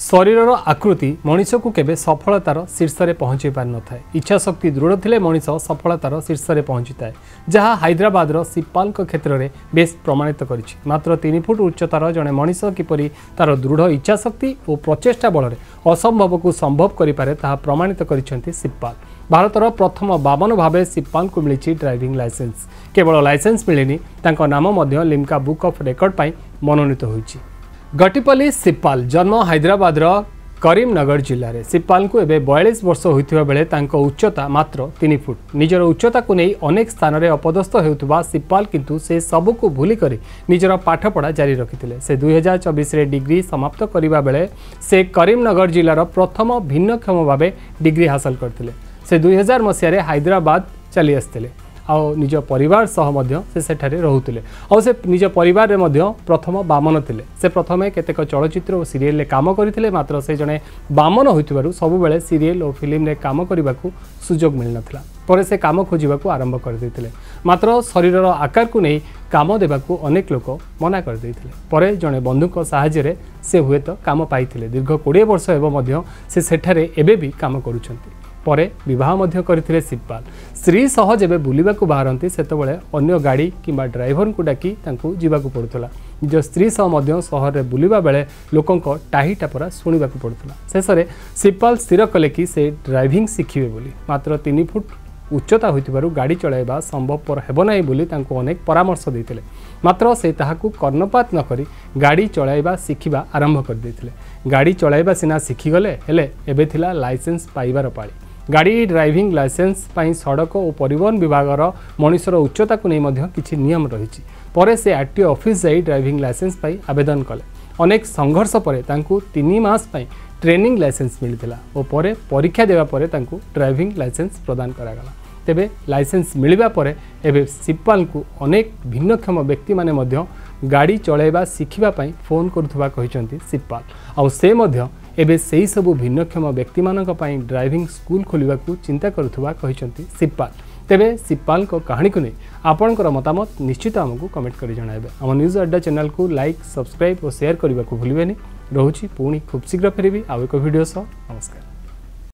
शरीर आकृति मनीष को केबे सफलतार शीर्ष में पहुंची पार न था। इच्छा शक्ति दृढ़ थिले मनीष सफलतार शीर्ष में पहुंची था, जहाँ हैदराबाद शिवपाल क्षेत्र में बेस प्रमाणित करिछि। मात्र 3 फुट उच्चतार जड़े मनीष किपरि तार दृढ़ इच्छा शक्ति और प्रचेष्टा बल में असंभव को संभव करिपारे ताहा प्रमाणित करिछन्ति शिवपाल। भारतर प्रथम 52 भावे शिवपाल को मिली ड्राइविंग लाइसेंस। केवल लाइसेंस मिलनी तांको नाम लिम्का बुक ऑफ रिकॉर्ड पाई मनोनीत होइछि। गट्टीपल्ली शिवपाल जन्म हैदराबाद करीमनगर जिले में। शिवपाल को एवं 42 वर्ष होता बेले उच्चता मात्र 3 फुट। निजर उच्चता को नहीं अनेक स्थान में अपदस्थ होता शिवपाल किंतु से सबक भूलिकर निजर पाठपढ़ा जारी रखिते। से 2024 रे डिग्री समाप्त करने बेले से करीमनगर जिलार प्रथम भिन्नक्षम भावे डिग्री हासिल करते। से 2000 मसीह हैदराबाद चली आसते और निज परिवार सह मध्य से सेठारे रहूले और से निज परिवार रे मध्य प्रथम बामन थिले। से प्रथमे केतेक चलचित्र और सीरियल रे काम करथिले, मात्र से जने बामन होइतबारु सबुबेले सीरियल और फिल्म रे काम करबाकू सुजोग मिलनथिला। परे से काम खोजिबाकू आरंभ कर दैथिले, मात्र शरीरर आकार को नहीं काम देबाकू अनेक लोक मना कर दैथिले। परे जने बंधुक सहाय्य रे से हुएत काम पाइथिले। दीर्घ 20 वर्ष एवं मध्य से सेठारे एबे भी काम करूछन्ति। परे विवाह मध्य करथिले शिवपाल। स्त्री सह जेबे बुलिबाकू बाहरंती सेतबेले अन्य गाड़ी किंबा ड्राइवर को डाकी तांकू जीवाकू पड़ुतला। निज स्त्री सह मध्य शहर रे बुलिबा बेले लोकंक टाहीटापरा सुनिबाकू पड़ुतला। शेषे शिवपाल स्थिर कले कि से ड्राइविंग शिखिबे बोली, मात्र 3 फुट उच्चता होइतिबारु गाड़ी चलाइबा संभवपर हेबो नाही बोली तांकू अनेक परामर्श देइतिले, मात्र से ताहाकू कर्णपात नकरी गाड़ी चलाइबा शिखिबा आरंभ कर देइतिले। गाड़ी चलाइबा सिना शिखिगले, हेले एबे थिला लाइसेंस पाइबार पाळी। गाड़ी ड्राइविंग लाइसेंस पर सड़क और परिवहन विभाग मनुष्यर उच्चता को नहीं किसी नियम रही। पर से आरटीओ ऑफिस जाई ड्राइविंग लाइसेंस पर आवेदन कले। अनेक संघर्ष पर 3 मास ट्रेनिंग लाइसेंस मिलता और पर परीक्षा देवापर ड्राइविंग लाइसेंस प्रदान करागला। तेबे लाइसेंस मिलवा पर एबे शिवपाल को अनेक भिन्नक्षम व्यक्ति माने गाड़ी चलाइबा शिखिबा पई फोन करुवा कहते शिवपाल। आउ से मध्य एबे सही सबु भिन्नक्षम व्यक्ति मानक पई ड्राइविंग स्कूल खोलिबा को चिंता करुवा कहते शिवपाल। तेबे शिवपाल को कहानी को नहीं आपणकर मतामत निश्चित आमको कमेंट कर जणाइबे। आम न्यूज अड्डा चैनल को लाइक सब्सक्राइब और शेयर करने को भूलें। रोची पुणी खूब शीघ्र फेरबी आउ एक वीडियो सह। नमस्कार।